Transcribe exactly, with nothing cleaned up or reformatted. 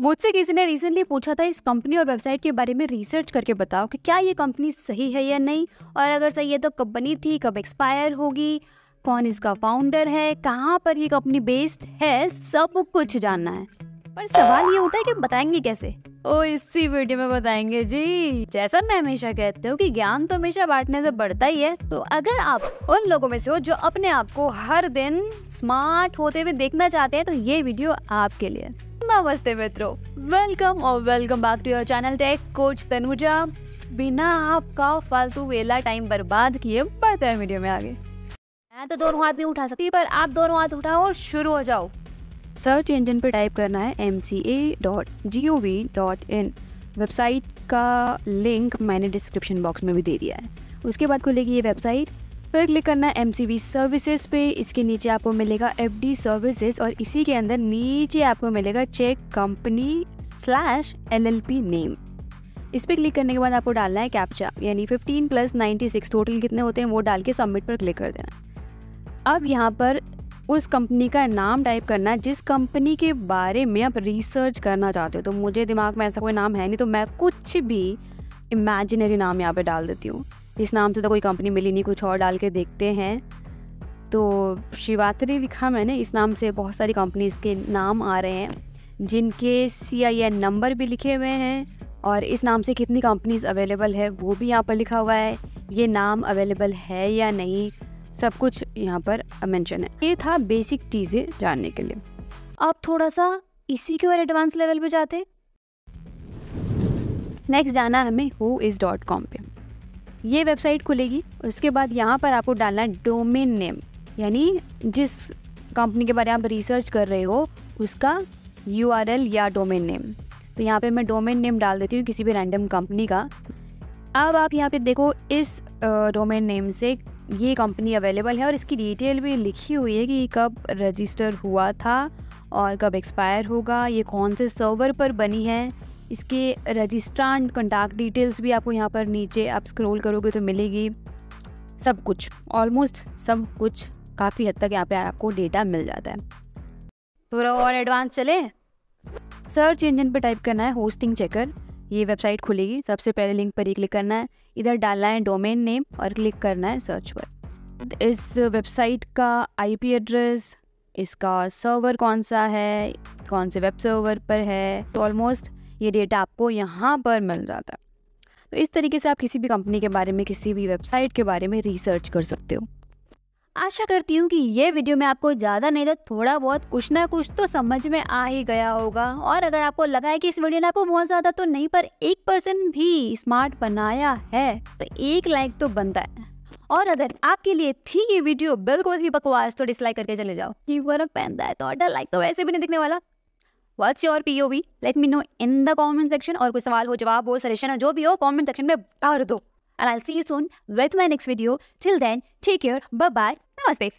मुझसे किसी ने रिसेंटली पूछा था इस कंपनी और वेबसाइट के बारे में रिसर्च करके बताओ कि क्या ये कंपनी सही है या नहीं, और अगर सही है तो कब बनी थी, कब एक्सपायर होगी, कौन इसका फाउंडर है, कहाँ पर ये कंपनी बेस्ड है, सब कुछ जानना है। पर सवाल ये उठा है कि बताएंगे कैसे? ओ इसी वीडियो में बताएंगे जी। जैसा मैं हमेशा कहती हूँ कि ज्ञान तो हमेशा बांटने से बढ़ता ही है, तो अगर आप उन लोगों में से हो जो अपने आप को हर दिन स्मार्ट होते हुए देखना चाहते हैं तो ये वीडियो आपके लिए। नमस्ते मित्रों, वेलकम और welcome back to your channel take coach Tanuja. बिना आपका फालतू वेला टाइम बर्बाद किए बढ़ते हैं वीडियो में आगे। मैं तो दोनों हाथ नहीं उठा सकती, पर आप दोनों हाथ उठाओ और शुरू हो जाओ। सर्च इंजन पर टाइप करना है M C A dot G O V dot in. Website का लिंक मैंने डिस्क्रिप्शन बॉक्स में भी दे दिया है। उसके बाद खुलेगी ये वेबसाइट, फिर क्लिक करना है एम सी वी सर्विसेज पे। इसके नीचे आपको मिलेगा एफ डी सर्विसेज और इसी के अंदर नीचे आपको मिलेगा check company slash L L P name. इस पर क्लिक करने के बाद आपको डालना है कैप्चा, यानी fifteen plus ninety six, total कितने होते हैं वो डाल के सबमिट पर क्लिक कर देना। अब यहाँ पर उस कंपनी का नाम टाइप करना है जिस कंपनी के बारे में आप रिसर्च करना चाहते हो। तो मुझे दिमाग में ऐसा कोई नाम है नहीं, तो मैं कुछ भी इमेजिनरी नाम यहाँ पे डाल देती हूँ। इस नाम से तो कोई कंपनी मिली नहीं, कुछ और डाल के देखते हैं। तो शिवात्री लिखा मैंने, इस नाम से बहुत सारी कंपनीज़ के नाम आ रहे हैं जिनके सी आई एन नंबर भी लिखे हुए हैं, और इस नाम से कितनी कंपनीज़ अवेलेबल है वो भी यहाँ पर लिखा हुआ है। ये नाम अवेलेबल है या नहीं, सब कुछ यहाँ पर मेंशन है। ये था बेसिक चीज़ें जानने के लिए। आप थोड़ा सा इसी के और एडवांस लेवल पे जाते। नेक्स्ट जाना है हमें who is डॉट com पे। ये वेबसाइट खुलेगी, उसके बाद यहाँ पर आपको डालना है डोमेन नेम, यानी जिस कंपनी के बारे में आप रिसर्च कर रहे हो उसका यू आर एल या डोमेन नेम। तो यहाँ पे मैं डोमेन नेम डाल देती हूँ किसी भी रैंडम कंपनी का। अब आप यहाँ पे देखो, इस डोमेन नेम से ये कंपनी अवेलेबल है और इसकी डिटेल भी लिखी हुई है कि कब रजिस्टर हुआ था और कब एक्सपायर होगा, ये कौन से सर्वर पर बनी है, इसके रजिस्ट्रांट कॉन्टैक्ट डिटेल्स भी आपको यहाँ पर नीचे आप स्क्रॉल करोगे तो मिलेगी। सब कुछ, ऑलमोस्ट सब कुछ, काफ़ी हद तक यहाँ पे आपको डेटा मिल जाता है। थोड़ा और एडवांस चले, सर्च इंजन पर टाइप करना है होस्टिंग चेकर। ये वेबसाइट खुलेगी, सबसे पहले लिंक पर ही क्लिक करना है, इधर डालना है डोमेन नेम और क्लिक करना है सर्च पर। इस वेबसाइट का आईपी एड्रेस, इसका सर्वर कौन सा है, कौन से वेब सर्वर पर है, तो ऑलमोस्ट ये डेटा आपको यहाँ पर मिल जाता है। तो इस तरीके से आप किसी भी कंपनी के बारे में, किसी भी वेबसाइट के बारे में रिसर्च कर सकते हो। आशा करती हूँ कि ये वीडियो में आपको ज़्यादा नहीं तो थोड़ा बहुत कुछ ना कुछ तो समझ में आ ही गया होगा। और अगर आपको लगा है कि इस वीडियो ने आपको बहुत ज़्यादा तो नहीं पर एक परसेंट भी स्मार्ट बनाया है तो एक लाइक तो बनता है। और अगर आपके लिए थी ये वीडियो बिल्कुल ही बकवास तो डिसलाइक करके चले जाओ, कि फर्क पहनता है तो आधा लाइक तो वैसे भी नहीं दिखने वाला। What's your P O V, let me know in the comment section. और कोई सवाल हो, जवाब हो, सजेशन हो, जो भी हो कॉमेंट सेक्शन में डाल दो। And I'll see you soon with my next video. Till then, take care. Bye bye. Namaste.